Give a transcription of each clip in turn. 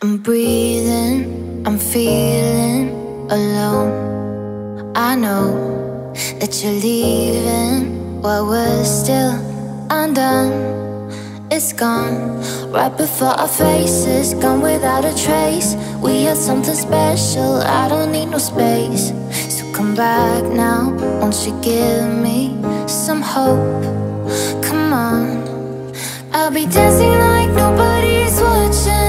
I'm breathing, I'm feeling alone. I know that you're leaving while we're still undone. It's gone right before our faces, gone without a trace. We had something special, I don't need no space. So come back now, won't you give me some hope? Come on, I'll be dancing like nobody's watching.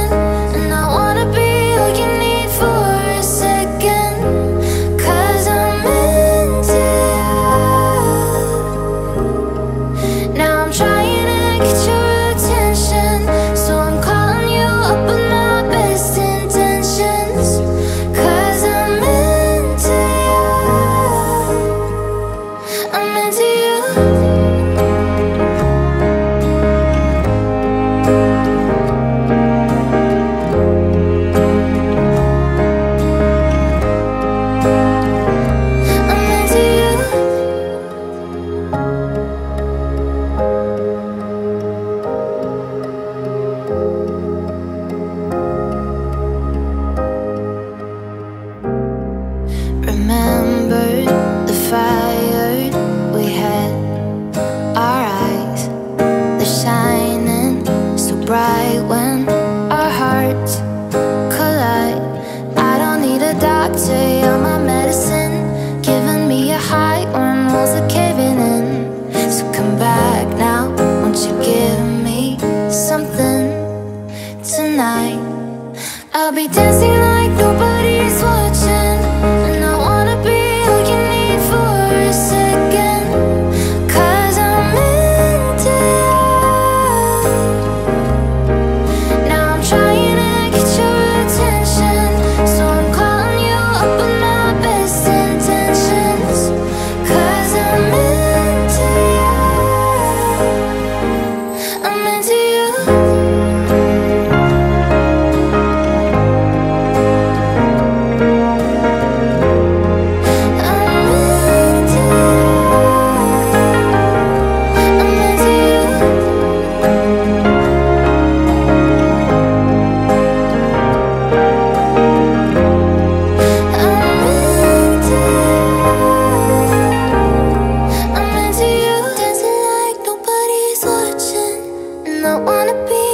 I'll be dancing like nobody's watching, and I wanna be all you need for a second. 'Cause I'm into you. Now I'm trying to get your attention, so I'm calling you up with my best intentions. 'Cause I'm into you. I'm into you. I wanna be